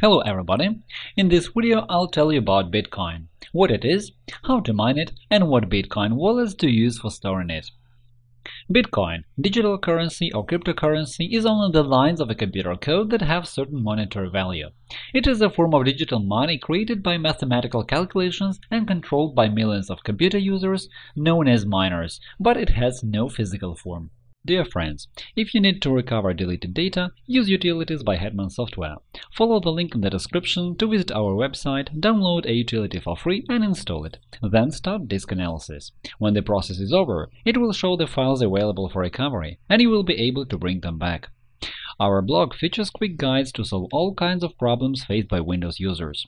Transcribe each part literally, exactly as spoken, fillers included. Hello everybody! In this video I'll tell you about Bitcoin, what it is, how to mine it, and what Bitcoin wallets to use for storing it. Bitcoin, digital currency or cryptocurrency, is only the lines of a computer code that have certain monetary value. It is a form of digital money created by mathematical calculations and controlled by millions of computer users, known as miners, but it has no physical form. Dear friends, if you need to recover deleted data, use utilities by Hetman Software. Follow the link in the description to visit our website, download a utility for free and install it, then start disk analysis. When the process is over, it will show the files available for recovery, and you will be able to bring them back. Our blog features quick guides to solve all kinds of problems faced by Windows users.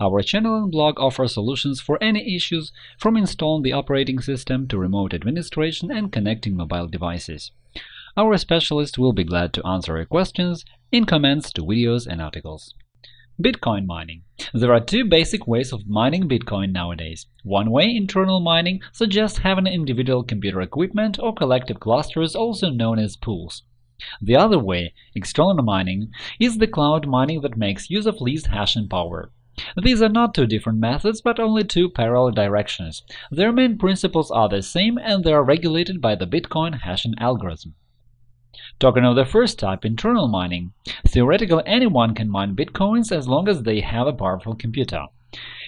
Our channel and blog offer solutions for any issues, from installing the operating system to remote administration and connecting mobile devices. Our specialists will be glad to answer your questions in comments to videos and articles. Bitcoin mining. There are two basic ways of mining Bitcoin nowadays. One way, internal mining, suggests having individual computer equipment or collective clusters, also known as pools. The other way, external mining, is the cloud mining that makes use of leased hashing power. These are not two different methods, but only two parallel directions. Their main principles are the same, and they are regulated by the Bitcoin hashing algorithm. Talking of the first type, internal mining, theoretically anyone can mine bitcoins as long as they have a powerful computer.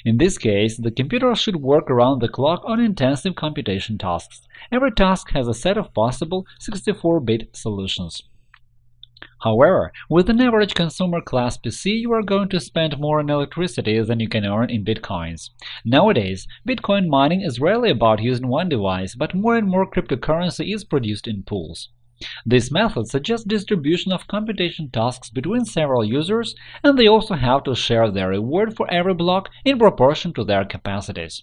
In this case, the computer should work around the clock on intensive computation tasks. Every task has a set of possible sixty-four bit solutions. However, with an average consumer class P C, you are going to spend more on electricity than you can earn in bitcoins. Nowadays, Bitcoin mining is rarely about using one device, but more and more cryptocurrency is produced in pools. This method suggests distribution of computation tasks between several users, and they also have to share their reward for every block in proportion to their capacities.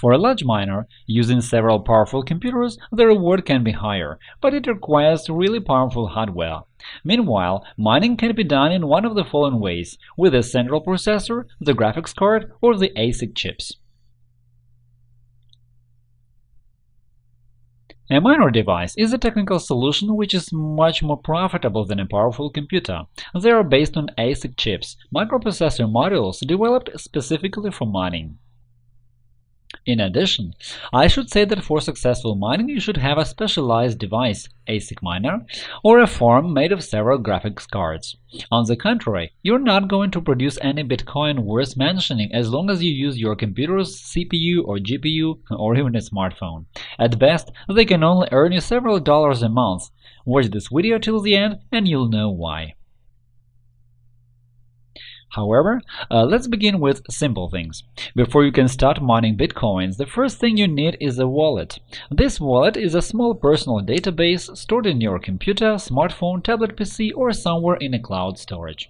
For a large miner, using several powerful computers, the reward can be higher, but it requires really powerful hardware. Meanwhile, mining can be done in one of the following ways – with a central processor, the graphics card, or the ASIC chips. A miner device is a technical solution which is much more profitable than a powerful computer. They are based on ASIC chips, microprocessor modules developed specifically for mining. In addition, I should say that for successful mining you should have a specialized device, EasyMiner, or a farm made of several graphics cards. On the contrary, you're not going to produce any Bitcoin worth mentioning as long as you use your computer's C P U or G P U or even a smartphone. At best, they can only earn you several dollars a month. Watch this video till the end and you'll know why. However, uh, let's begin with simple things. Before you can start mining bitcoins, the first thing you need is a wallet. This wallet is a small personal database stored in your computer, smartphone, tablet P C, or somewhere in a cloud storage.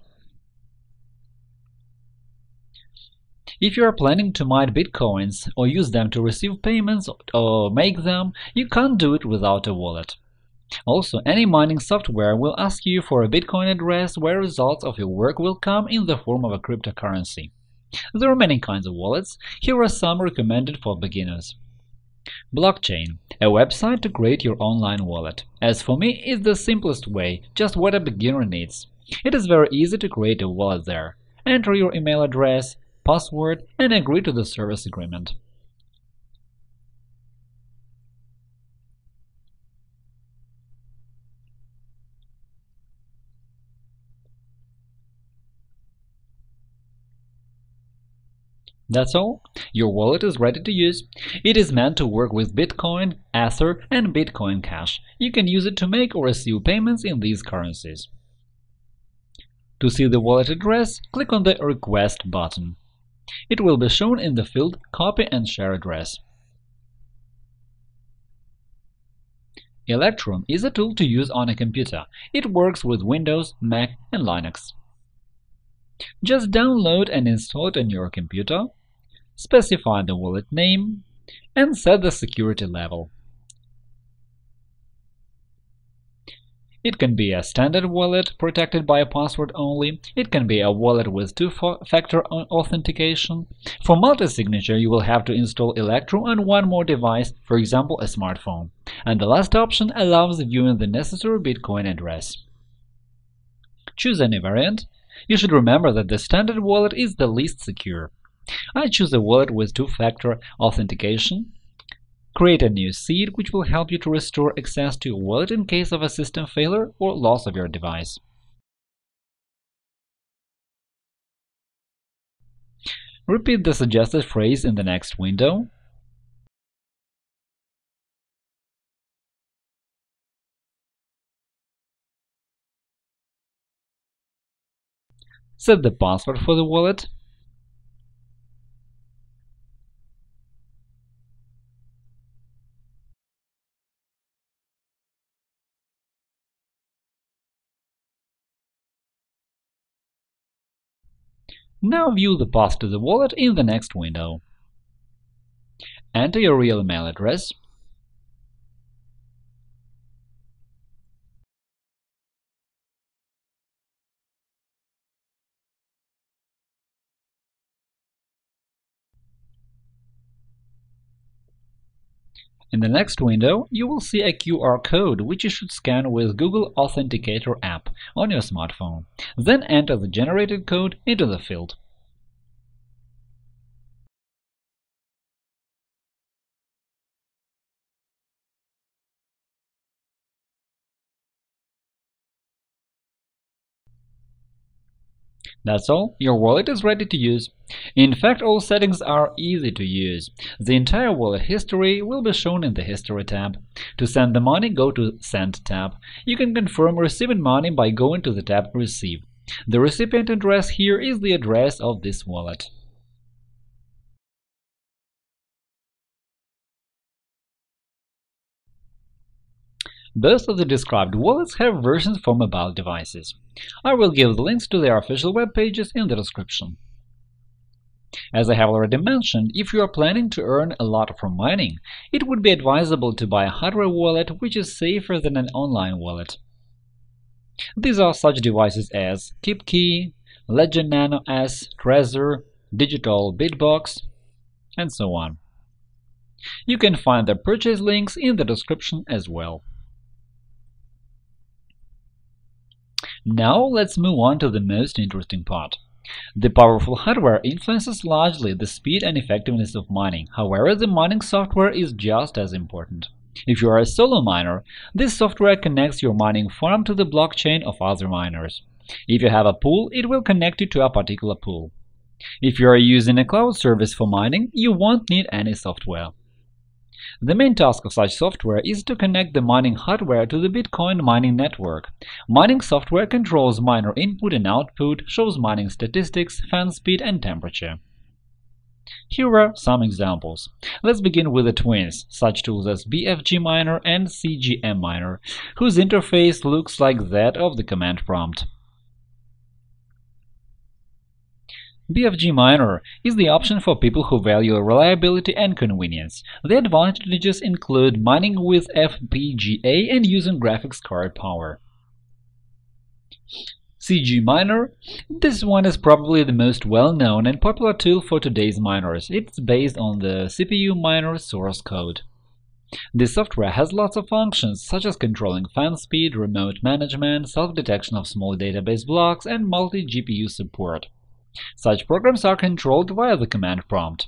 If you are planning to mine bitcoins or use them to receive payments or make them, you can't do it without a wallet. Also, any mining software will ask you for a Bitcoin address where results of your work will come in the form of a cryptocurrency. There are many kinds of wallets. Here are some recommended for beginners. Blockchain – a website to create your online wallet. As for me, it's the simplest way, just what a beginner needs. It is very easy to create a wallet there. Enter your email address, password, and agree to the service agreement. That's all. Your wallet is ready to use. It is meant to work with Bitcoin, Ether, and Bitcoin Cash. You can use it to make or receive payments in these currencies. To see the wallet address, click on the Request button. It will be shown in the field Copy and Share Address. Electrum is a tool to use on a computer. It works with Windows, Mac, and Linux. Just download and install it on your computer, specify the wallet name, and set the security level. It can be a standard wallet protected by a password only, it can be a wallet with two-factor authentication. For multi-signature, you will have to install Electrum on one more device, for example, a smartphone. And the last option allows viewing the necessary Bitcoin address. choose any variant. You should remember that the standard wallet is the least secure. I choose a wallet with two-factor authentication. Create a new seed, which will help you to restore access to your wallet in case of a system failure or loss of your device. Repeat the suggested phrase in the next window. Set the password for the wallet. Now view the path to the wallet in the next window. Enter your real email address. In the next window, you will see a Q R code, which you should scan with Google Authenticator app on your smartphone. Then enter the generated code into the field. That's all, your wallet is ready to use. In fact, all settings are easy to use. The entire wallet history will be shown in the History tab. To send the money, go to Send tab. You can confirm receiving money by going to the tab Receive. The recipient address here is the address of this wallet. Both of the described wallets have versions for mobile devices. I will give the links to their official web pages in the description. As I have already mentioned, if you are planning to earn a lot from mining, it would be advisable to buy a hardware wallet which is safer than an online wallet. These are such devices as KeepKey, Ledger Nano S, Trezor, Digital Bitbox, and so on. You can find their purchase links in the description as well. Now let's move on to the most interesting part. The powerful hardware influences largely the speed and effectiveness of mining. However, the mining software is just as important. If you are a solo miner, this software connects your mining farm to the blockchain of other miners. If you have a pool, it will connect you to a particular pool. If you are using a cloud service for mining, you won't need any software. The main task of such software is to connect the mining hardware to the Bitcoin mining network. Mining software controls miner input and output, shows mining statistics, fan speed and temperature. Here are some examples. Let's begin with the twins, such tools as BFGMiner and CGMiner, whose interface looks like that of the command prompt. BFGMiner is the option for people who value reliability and convenience. The advantages include mining with F P G A and using graphics card power. CGMiner. This one is probably the most well-known and popular tool for today's miners. It's based on the C P U Miner source code. The software has lots of functions, such as controlling fan speed, remote management, self-detection of small database blocks, and multi-G P U support. Such programs are controlled via the command prompt.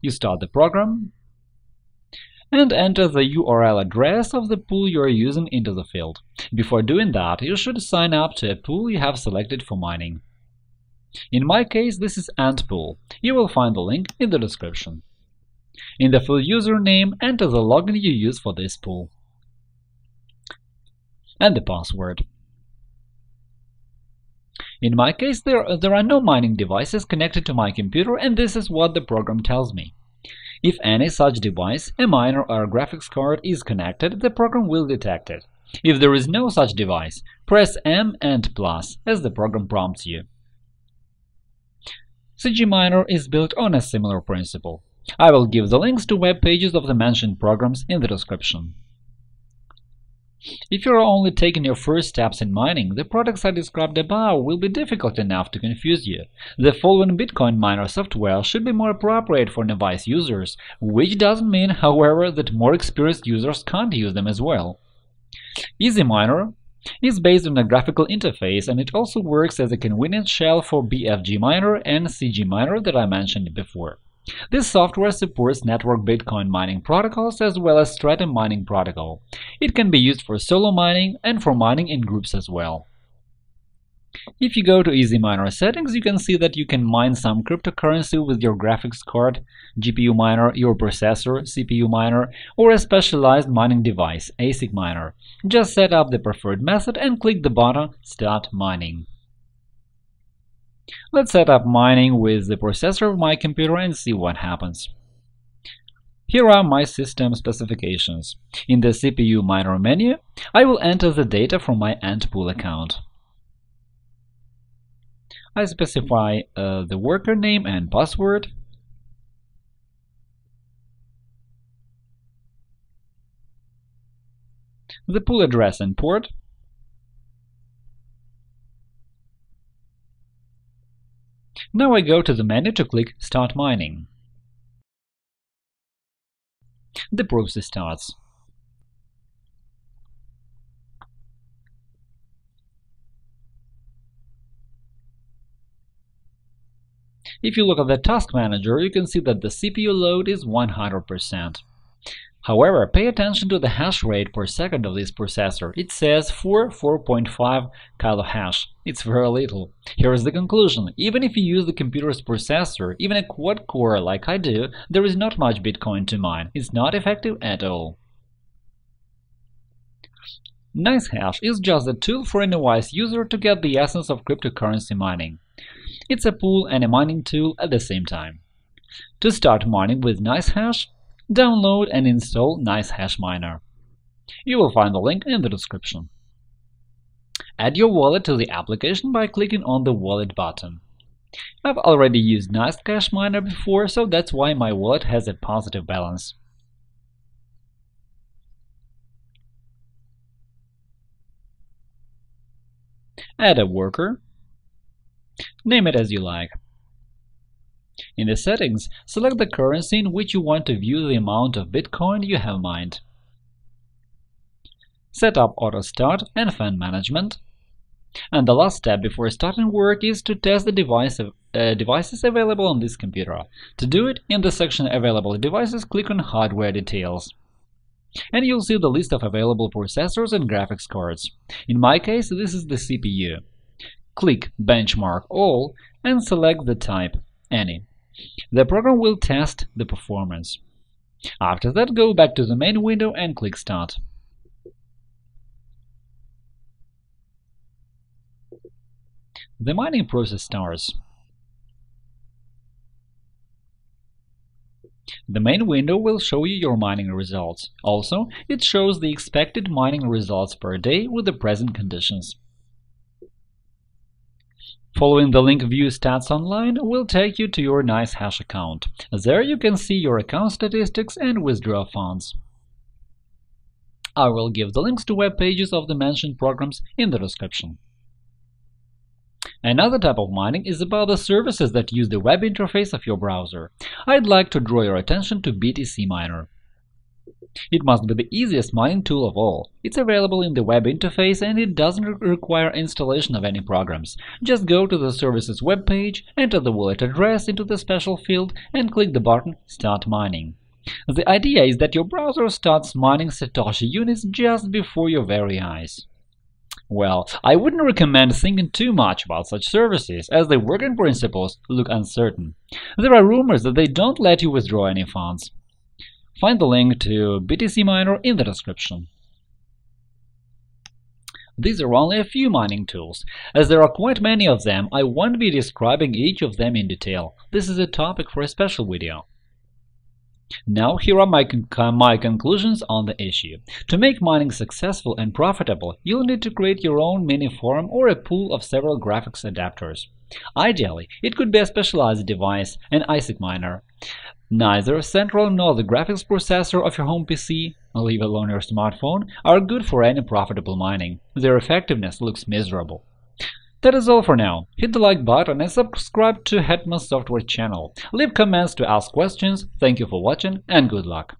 You start the program and enter the U R L address of the pool you are using into the field. Before doing that, you should sign up to a pool you have selected for mining. In my case, this is Antpool. You will find the link in the description. In the field username, enter the login you use for this pool and the password. In my case, there, there are no mining devices connected to my computer, and this is what the program tells me. If any such device, a miner or a graphics card, is connected, the program will detect it. If there is no such device, press M and plus, as the program prompts you. CGMiner is built on a similar principle. I will give the links to web pages of the mentioned programs in the description. If you are only taking your first steps in mining, the products I described above will be difficult enough to confuse you. The following Bitcoin miner software should be more appropriate for novice users, which doesn't mean, however, that more experienced users can't use them as well. EasyMiner It's based on a graphical interface, and it also works as a convenient shell for BFGMiner and CGMiner that I mentioned before. This software supports network Bitcoin mining protocols as well as Stratum mining protocol. It can be used for solo mining and for mining in groups as well. If you go to EasyMiner settings, you can see that you can mine some cryptocurrency with your graphics card, G P U miner, your processor, C P U miner, or a specialized mining device, ASIC miner. Just set up the preferred method and click the button Start Mining. Let's set up mining with the processor of my computer and see what happens. Here are my system specifications. In the C P U miner menu, I will enter the data from my Antpool account. I specify uh, the worker name and password. The pool address and port. Now I go to the menu to click Start Mining. The process starts. If you look at the task manager, you can see that the C P U load is one hundred percent. However, pay attention to the hash rate per second of this processor. It says four, four point five kilohash. It's very little. Here is the conclusion. Even if you use the computer's processor, even a quad-core like I do, there is not much Bitcoin to mine. It's not effective at all. NiceHash is just a tool for an wise user to get the essence of cryptocurrency mining. It's a pool and a mining tool at the same time. To start mining with NiceHash, download and install NiceHash Miner. You will find the link in the description. Add your wallet to the application by clicking on the Wallet button. I've already used NiceHash Miner before, so that's why my wallet has a positive balance. Add a worker. Name it as you like. In the settings, select the currency in which you want to view the amount of Bitcoin you have mined. Set up auto start and fan management. And the last step before starting work is to test the device, uh, devices available on this computer. To do it, in the section Available Devices, click on Hardware Details. And you'll see the list of available processors and graphics cards. In my case, this is the C P U. Click Benchmark All and select the type Any. The program will test the performance. After that, go back to the main window and click Start. The mining process starts. The main window will show you your mining results. Also, it shows the expected mining results per day with the present conditions. Following the link View Stats Online will take you to your NiceHash account. There you can see your account statistics and withdraw funds. I will give the links to web pages of the mentioned programs in the description. Another type of mining is about the services that use the web interface of your browser. I'd like to draw your attention to BTCMiner. It must be the easiest mining tool of all. It's available in the web interface and it doesn't require installation of any programs. Just go to the services webpage, enter the wallet address into the special field and click the button Start Mining. The idea is that your browser starts mining Satoshi units just before your very eyes. Well, I wouldn't recommend thinking too much about such services, as the working principles look uncertain. There are rumors that they don't let you withdraw any funds. Find the link to BTCMiner in the description. These are only a few mining tools. As there are quite many of them, I won't be describing each of them in detail. This is a topic for a special video. Now, here are my, con my conclusions on the issue. To make mining successful and profitable, you'll need to create your own mini farm or a pool of several graphics adapters. Ideally, it could be a specialized device, an ASIC miner. Neither central nor the graphics processor of your home P C, leave alone your smartphone, are good for any profitable mining. Their effectiveness looks miserable. That is all for now. Hit the like button and subscribe to Hetman Software channel. Leave comments to ask questions. Thank you for watching and good luck.